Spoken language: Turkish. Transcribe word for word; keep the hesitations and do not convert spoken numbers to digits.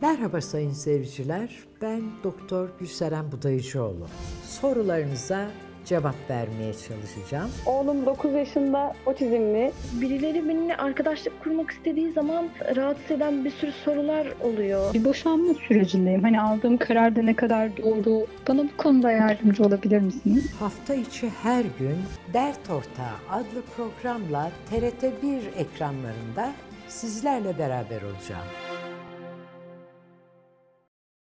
Merhaba sayın seyirciler, ben Doktor Gülseren Budayıcıoğlu. Sorularınıza cevap vermeye çalışacağım. Oğlum dokuz yaşında, otizmli. Birileri benimle arkadaşlık kurmak istediği zaman rahatsız eden bir sürü sorular oluyor. Bir boşanma sürecindeyim. Hani aldığım kararda ne kadar doğru? Bana bu konuda yardımcı olabilir misiniz? Hafta içi her gün Dert Ortağı adlı programla T R T bir ekranlarında sizlerle beraber olacağım.